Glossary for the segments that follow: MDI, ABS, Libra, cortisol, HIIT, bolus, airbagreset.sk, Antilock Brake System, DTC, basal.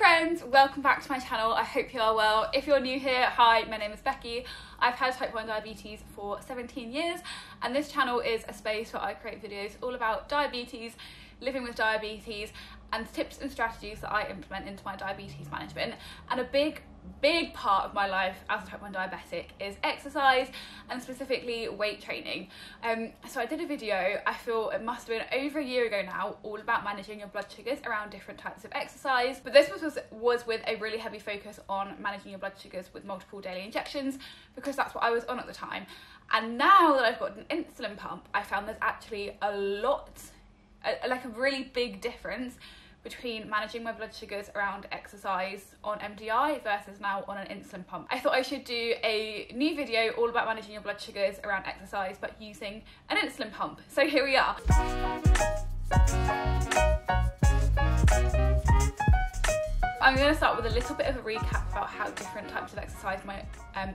friends, welcome back to my channel. I hope you are well. If you're new here, hi, my name is Becky. I've had type 1 diabetes for 17 years and this channel is a space where I create videos all about diabetes, living with diabetes and tips and strategies that I implement into my diabetes management. And a big part of my life as a type 1 diabetic is exercise and specifically weight training. So I did a video, I feel it must have been over a year ago now, all about managing your blood sugars around different types of exercise, but this was with a really heavy focus on managing your blood sugars with multiple daily injections because that's what I was on at the time. And now that I've got an insulin pump, I found there's actually a really big difference between managing my blood sugars around exercise on MDI versus now on an insulin pump. I thought I should do a new video all about managing your blood sugars around exercise but using an insulin pump. So here we are. I'm going to start with a little bit of a recap about how different types of exercise might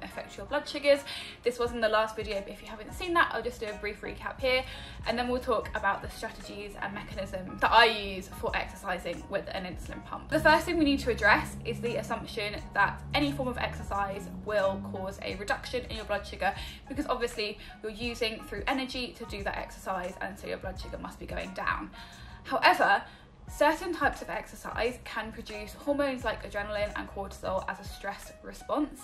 affect your blood sugars. This was in the last video, but if you haven't seen that, I'll just do a brief recap here, and then we'll talk about the strategies and mechanisms that I use for exercising with an insulin pump. The first thing we need to address is the assumption that any form of exercise will cause a reduction in your blood sugar, because obviously you're using through energy to do that exercise, and so your blood sugar must be going down. However, certain types of exercise can produce hormones like adrenaline and cortisol as a stress response,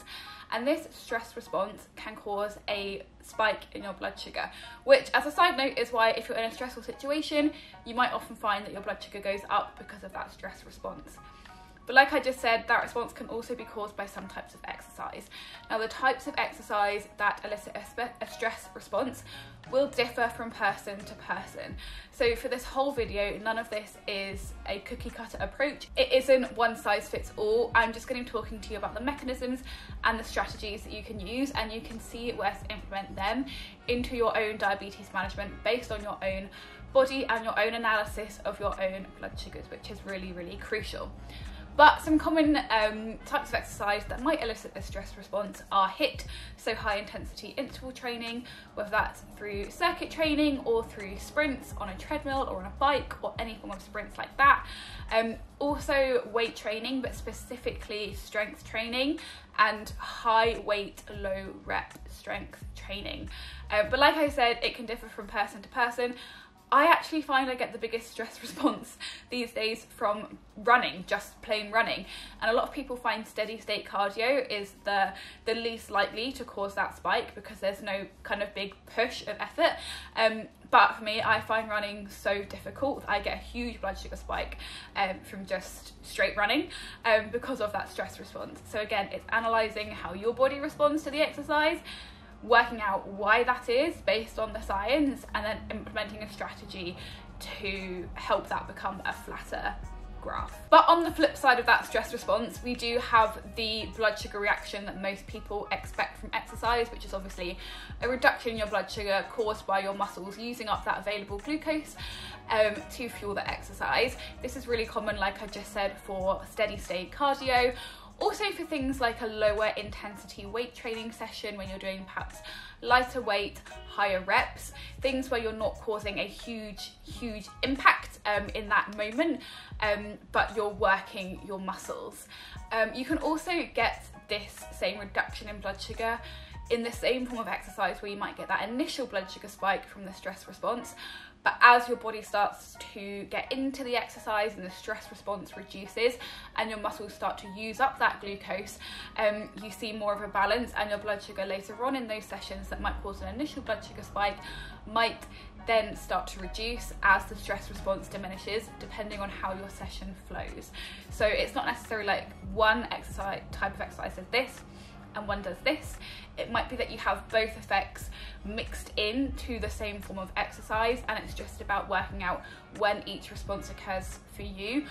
and this stress response can cause a spike in your blood sugar, which as a side note is why if you're in a stressful situation you might often find that your blood sugar goes up because of that stress response. But like I just said, that response can also be caused by some types of exercise. Now, the types of exercise that elicit a stress response will differ from person to person. So for this whole video, none of this is a cookie cutter approach. It isn't one size fits all. I'm just going to be talking to you about the mechanisms and the strategies that you can use, and you can see where to implement them into your own diabetes management based on your own body and your own analysis of your own blood sugars, which is really, really crucial. But some common types of exercise that might elicit this stress response are HIIT, so high intensity interval training, whether that's through circuit training or through sprints on a treadmill or on a bike or any form of sprints like that. Also weight training, but specifically strength training and high weight, low rep strength training. But like I said, it can differ from person to person. I actually find I get the biggest stress response these days from running, just plain running. And a lot of people find steady state cardio is the least likely to cause that spike because there's no kind of big push of effort. But for me, I find running so difficult. I get a huge blood sugar spike from just straight running because of that stress response. So again, it's analysing how your body responds to the exercise, working out why that is based on the science, and then implementing a strategy to help that become a flatter graph. But on the flip side of that stress response, we do have the blood sugar reaction that most people expect from exercise, which is obviously a reduction in your blood sugar caused by your muscles using up that available glucose to fuel the exercise. This is really common, like I just said, for steady state cardio. Also for things like a lower intensity weight training session when you're doing perhaps lighter weight, higher reps, things where you're not causing a huge impact in that moment, but you're working your muscles. You can also get this same reduction in blood sugar in the same form of exercise where you might get that initial blood sugar spike from the stress response, but as your body starts to get into the exercise and the stress response reduces and your muscles start to use up that glucose, you see more of a balance, and your blood sugar later on in those sessions that might cause an initial blood sugar spike might then start to reduce as the stress response diminishes, depending on how your session flows. So it's not necessarily like one type of exercise is this and one does this. It might be that you have both effects mixed in to the same form of exercise, and it's just about working out when each response occurs for you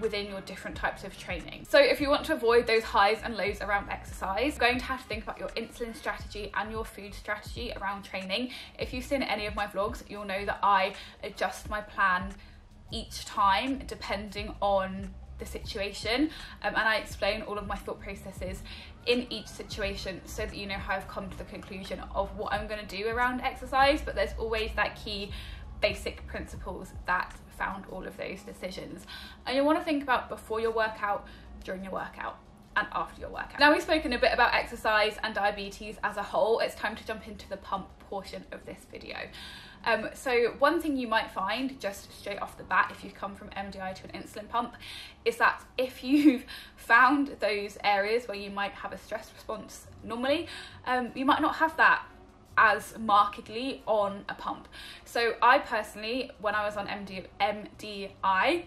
within your different types of training. So if you want to avoid those highs and lows around exercise, you're going to have to think about your insulin strategy and your food strategy around training. If you've seen any of my vlogs, you'll know that I adjust my plan each time depending on the situation, and I explain all of my thought processes in each situation so that you know how I've come to the conclusion of what I'm going to do around exercise. But there's always that key basic principles that found all of those decisions. And you want to think about before your workout, during your workout, and after your workout. Now we've spoken a bit about exercise and diabetes as a whole, it's time to jump into the pump portion of this video. So one thing you might find just straight off the bat if you come from MDI to an insulin pump is that if you've found those areas where you might have a stress response normally, you might not have that as markedly on a pump. So I personally, when I was on MDI,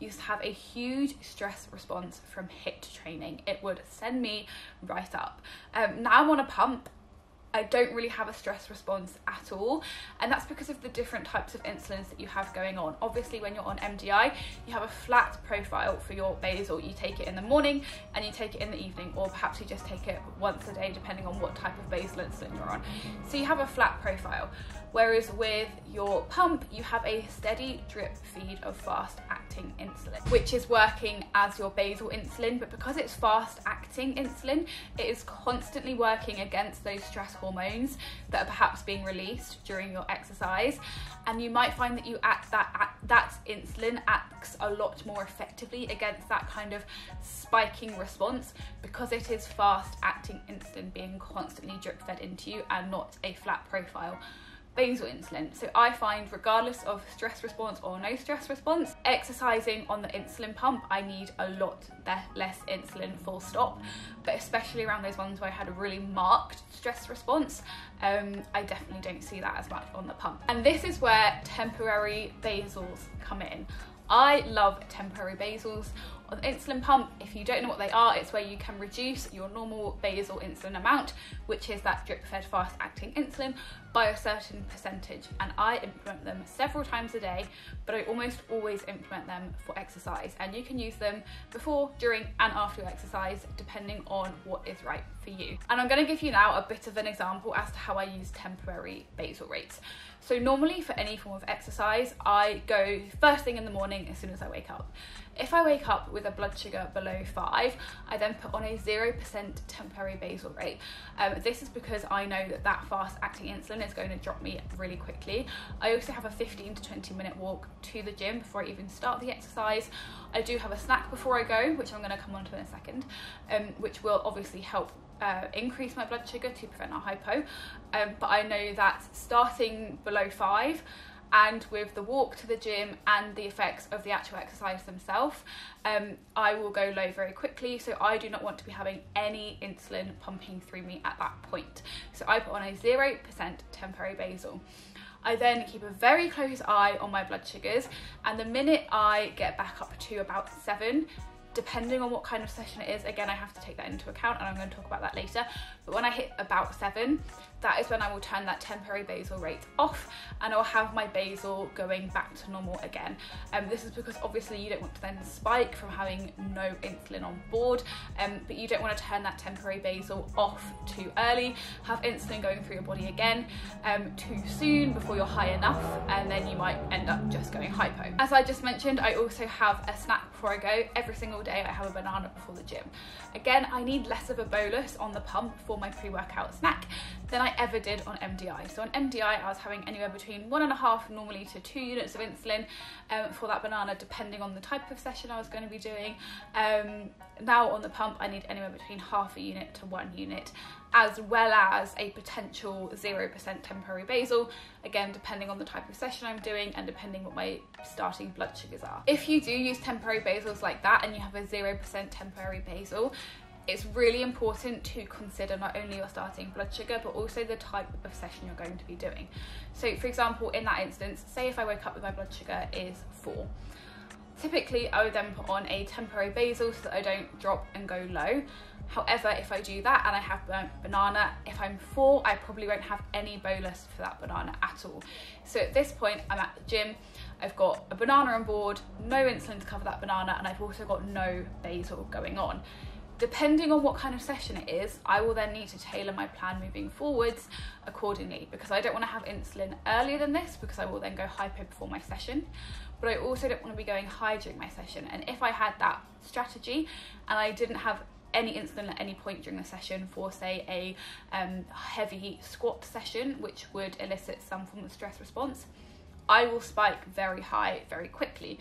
used to have a huge stress response from HIIT training. It would send me right up. Now I'm on a pump, I don't really have a stress response at all, and that's because of the different types of insulins that you have going on. Obviously when you're on MDI, you have a flat profile for your basal. You take it in the morning and you take it in the evening, or perhaps you just take it once a day depending on what type of basal insulin you're on. So you have a flat profile, whereas with your pump you have a steady drip feed of fast acting insulin, which is working as your basal insulin, but because it's fast acting insulin, it is constantly working against those stress hormones that are perhaps being released during your exercise. And you might find that you act that insulin acts a lot more effectively against that kind of spiking response because it is fast acting insulin being constantly drip fed into you and not a flat profile basal insulin. So I find regardless of stress response or no stress response, exercising on the insulin pump, I need a lot less insulin, full stop. But especially around those ones where I had a really marked stress response, I definitely don't see that as much on the pump. And this is where temporary basals come in. I love temporary basals. On the insulin pump, if you don't know what they are, it's where you can reduce your normal basal insulin amount, which is that drip-fed fast-acting insulin, by a certain percentage. And I implement them several times a day, but I almost always implement them for exercise. And you can use them before, during, and after your exercise, depending on what is right for you. And I'm gonna give you now a bit of an example as to how I use temporary basal rates. So normally for any form of exercise, I go first thing in the morning as soon as I wake up. If I wake up with a blood sugar below 5, I then put on a 0% temporary basal rate. This is because I know that fast acting insulin is going to drop me really quickly. I also have a 15 to 20 minute walk to the gym before I even start the exercise. I do have a snack before I go, which I'm going to come on to in a second, which will obviously help increase my blood sugar to prevent a hypo. But I know that starting below 5, and with the walk to the gym and the effects of the actual exercise themselves, I will go low very quickly, so I do not want to be having any insulin pumping through me at that point. So I put on a 0% temporary basal. I then keep a very close eye on my blood sugars, and the minute I get back up to about 7, depending on what kind of session it is, again I have to take that into account and I'm going to talk about that later, but when I hit about 7, that is when I will turn that temporary basal rate off and I'll have my basal going back to normal again. This is because obviously you don't want to then spike from having no insulin on board, but you don't want to turn that temporary basal off too early, have insulin going through your body again too soon before you're high enough, and then you might end up just going hypo. As I just mentioned, I also have a snack before I go. Every single day I have a banana before the gym. Again, I need less of a bolus on the pump for my pre-workout snack than I ever did on MDI. So on MDI I was having anywhere between 1.5 normally to 2 units of insulin for that banana, depending on the type of session I was going to be doing. Now on the pump I need anywhere between half a unit to 1 unit, as well as a potential 0% temporary basal, again depending on the type of session I'm doing and depending what my starting blood sugars are. If you do use temporary basals like that and you have a 0% temporary basal, it's really important to consider not only your starting blood sugar but also the type of session you're going to be doing. So for example, in that instance, say if I woke up with my blood sugar is 4, typically I would then put on a temporary basal so that I don't drop and go low. However, if I do that and I have a banana, if I'm 4, I probably won't have any bolus for that banana at all. So at this point I'm at the gym, I've got a banana on board, no insulin to cover that banana, and I've also got no basal going on. Depending on what kind of session it is, I will then need to tailor my plan moving forwards accordingly, because I don't want to have insulin earlier than this because I will then go hypo before my session, but I also don't want to be going high during my session. And if I had that strategy and I didn't have any insulin at any point during the session for say a heavy squat session, which would elicit some form of stress response, I will spike very high very quickly.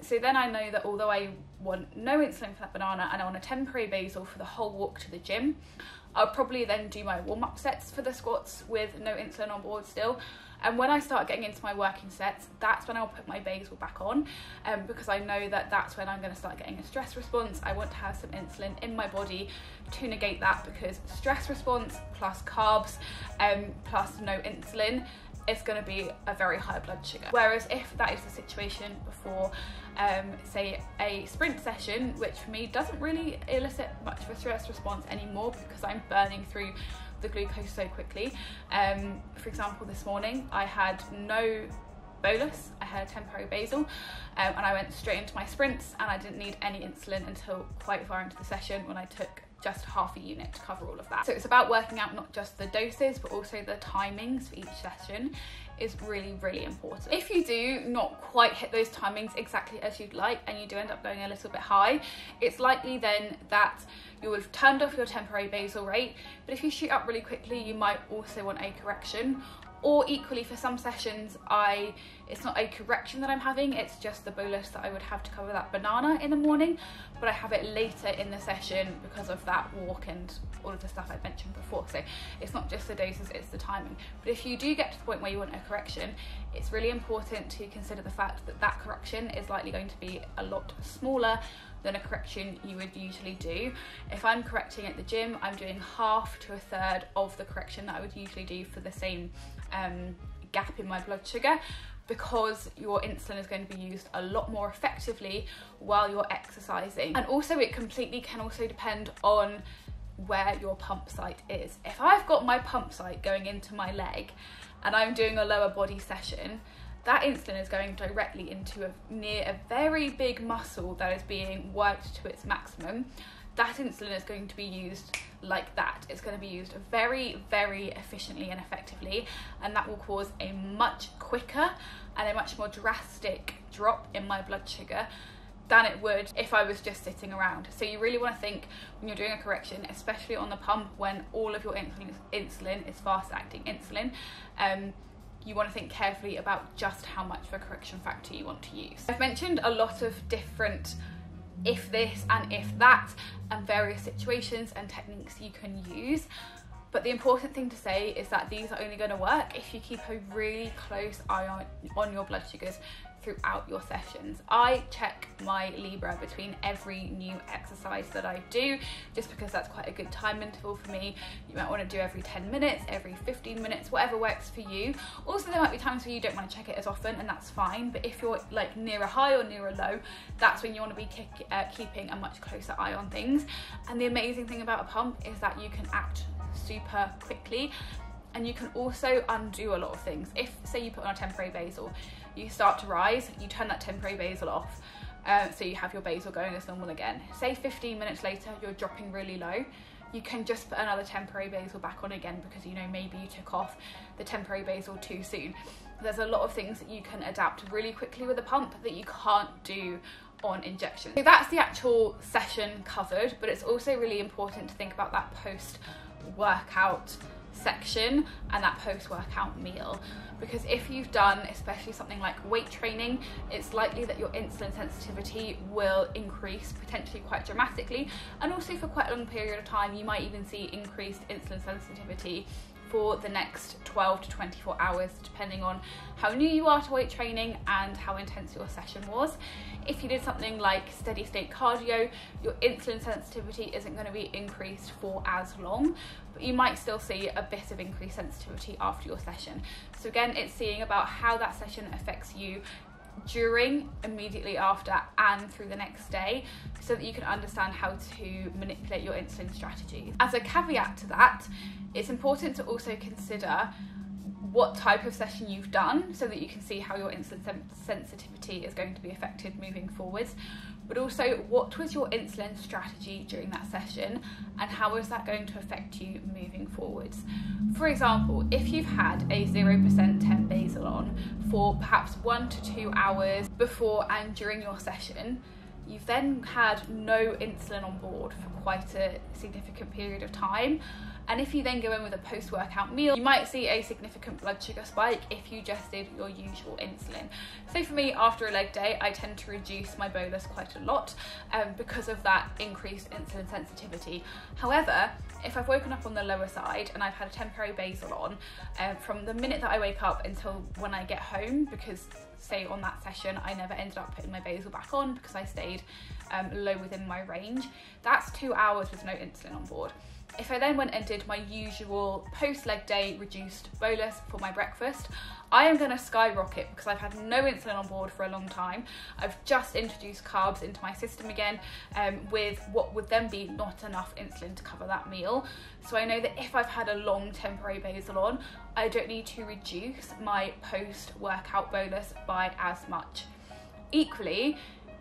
So then I know that although I want no insulin for that banana and I want a temporary basal for the whole walk to the gym, I'll probably then do my warm-up sets for the squats with no insulin on board still. And when I start getting into my working sets, that's when I'll put my basal back on, because I know that that's when I'm going to start getting a stress response. I want to have some insulin in my body to negate that, because stress response plus carbs plus no insulin, it's going to be a very high blood sugar. Whereas if that is the situation before say a sprint session, which for me doesn't really elicit much of a stress response anymore because I'm burning through the glucose so quickly. For example, this morning I had no bolus, I had a temporary basal, and I went straight into my sprints and I didn't need any insulin until quite far into the session when I took just half a unit to cover all of that. So it's about working out not just the doses but also the timings for each session is really, really important. If you do not quite hit those timings exactly as you'd like and you do end up going a little bit high, it's likely then that you will have turned off your temporary basal rate, but if you shoot up really quickly you might also want a correction. Or equally, for some sessions, it's not a correction that I'm having, it's just the bolus that I would have to cover that banana in the morning, but I have it later in the session because of that walk and all of the stuff I mentioned before. So it's not just the doses, it's the timing. But if you do get to the point where you want a correction, it's really important to consider the fact that that correction is likely going to be a lot smaller than a correction you would usually do. If I'm correcting at the gym, I'm doing half to a third of the correction that I would usually do for the same gap in my blood sugar, because your insulin is going to be used a lot more effectively while you're exercising. And also it completely can also depend on where your pump site is. If I've got my pump site going into my leg and I'm doing a lower body session, that insulin is going directly into a very big muscle that is being worked to its maximum. That insulin is going to be used like that. It's going to be used very, very efficiently and effectively, and that will cause a much quicker and a much more drastic drop in my blood sugar than it would if I was just sitting around. So you really want to think when you're doing a correction, especially on the pump, when all of your insulin is fast-acting insulin, you want to think carefully about just how much of a correction factor you want to use. I've mentioned a lot of different if this and if that and various situations and techniques you can use, but the important thing to say is that these are only going to work if you keep a really close eye on your blood sugars throughout your sessions. I check my Libra between every new exercise that I do, just because that's quite a good time interval for me. You might want to do every 10 minutes, every 15 minutes, whatever works for you. Also, there might be times where you don't want to check it as often, and that's fine, but if you're like near a high or near a low, that's when you want to be keeping a much closer eye on things. And the amazing thing about a pump is that you can act super quickly, and you can also undo a lot of things. If, say, you put on a temporary basal, you start to rise, you turn that temporary basal off, so you have your basal going as normal again. Say 15 minutes later, you're dropping really low, you can just put another temporary basal back on again, because you know maybe you took off the temporary basal too soon. There's a lot of things that you can adapt really quickly with a pump that you can't do on injection. So that's the actual session covered, but it's also really important to think about that post-workout section and that post-workout meal, because if you've done especially something like weight training, it's likely that your insulin sensitivity will increase potentially quite dramatically, and also for quite a long period of time you might even see increased insulin sensitivity for the next 12 to 24 hours, depending on how new you are to weight training and how intense your session was. If you did something like steady state cardio, your insulin sensitivity isn't going to be increased for as long, but you might still see a bit of increased sensitivity after your session. So again, it's seeing about how that session affects you during, immediately after, and through the next day, so that you can understand how to manipulate your insulin strategies. As a caveat to that, it's important to also consider what type of session you've done, so that you can see how your insulin sensitivity is going to be affected moving forwards, but also what was your insulin strategy during that session and how is that going to affect you moving forwards. For example, if you've had a 0% temp basal on for perhaps 1 to 2 hours before and during your session, you've then had no insulin on board for quite a significant period of time. And if you then go in with a post-workout meal, you might see a significant blood sugar spike if you just did your usual insulin. So for me, after a leg day, I tend to reduce my bolus quite a lot because of that increased insulin sensitivity. However, if I've woken up on the lower side and I've had a temporary basal on, from the minute that I wake up until when I get home, because say on that session I never ended up putting my basal back on because I stayed low within my range, that's 2 hours with no insulin on board. If I then went and did my usual post-leg day reduced bolus for my breakfast, I am going to skyrocket because I've had no insulin on board for a long time. I've just introduced carbs into my system again with what would then be not enough insulin to cover that meal. So I know that if I've had a long temporary basal on, I don't need to reduce my post-workout bolus by as much. Equally,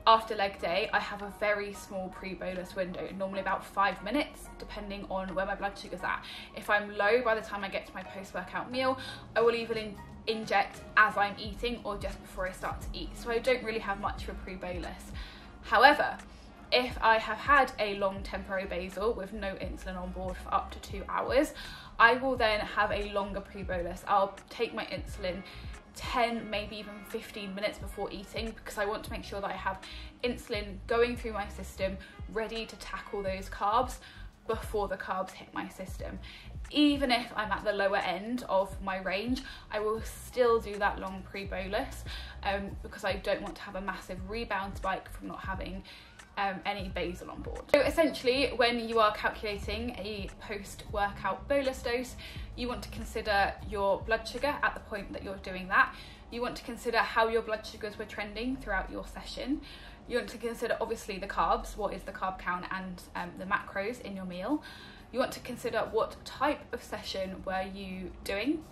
after leg day, I have a very small pre-bolus window, normally about 5 minutes, depending on where my blood sugar's at. If I'm low by the time I get to my post-workout meal, I will even inject as I'm eating or just before I start to eat. So I don't really have much of a pre-bolus. However, if I have had a long temporary basal with no insulin on board for up to 2 hours, I will then have a longer pre-bolus. I'll take my insulin 10, maybe even 15 minutes before eating, because I want to make sure that I have insulin going through my system ready to tackle those carbs before the carbs hit my system. Even if I'm at the lower end of my range, I will still do that long pre-bolus because I don't want to have a massive rebound spike from not having any basal on board. So essentially, when you are calculating a post-workout bolus dose, you want to consider your blood sugar at the point that you're doing that. You want to consider how your blood sugars were trending throughout your session. You want to consider obviously the carbs, what is the carb count and the macros in your meal. You want to consider what type of session were you doing.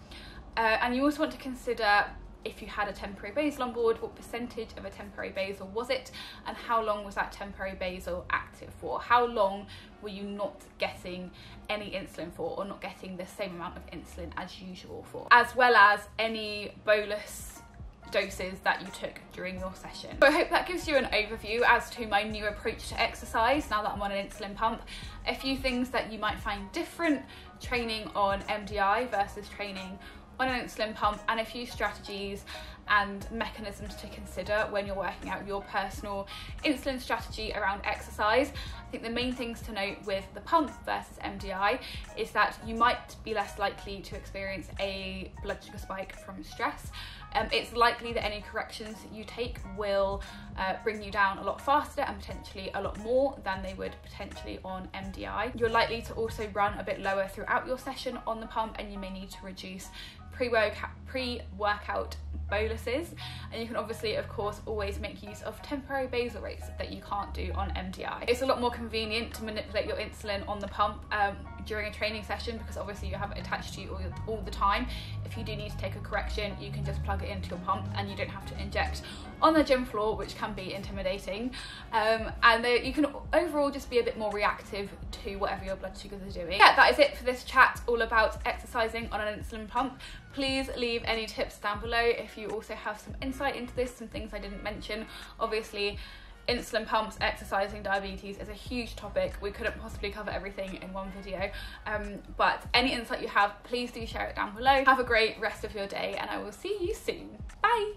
And you also want to consider, if you had a temporary basal on board, what percentage of a temporary basal was it, and how long was that temporary basal active for? How long were you not getting any insulin for, or not getting the same amount of insulin as usual for? As well as any bolus doses that you took during your session. So I hope that gives you an overview as to my new approach to exercise now that I'm on an insulin pump. A few things that you might find different training on MDI versus training on an insulin pump, and a few strategies and mechanisms to consider when you're working out your personal insulin strategy around exercise. I think the main things to note with the pump versus MDI is that you might be less likely to experience a blood sugar spike from stress. It's likely that any corrections you take will bring you down a lot faster and potentially a lot more than they would potentially on MDI. You're likely to also run a bit lower throughout your session on the pump, and you may need to reduce pre-workout boluses, and you can obviously of course always make use of temporary basal rates that you can't do on MDI. It's a lot more convenient to manipulate your insulin on the pump during a training session, because obviously you have it attached to you all the time. If you do need to take a correction, you can just plug it into your pump and you don't have to inject on the gym floor, which can be intimidating, and you can overall just be a bit more reactive to whatever your blood sugars are doing. Yeah, that is it for this chat all about exercising on an insulin pump. Please leave any tips down below if you also have some insight into this, some things I didn't mention. Obviously, insulin pumps, exercising, diabetes is a huge topic. We couldn't possibly cover everything in one video, but any insight you have, please do share it down below. Have a great rest of your day, and I will see you soon. Bye!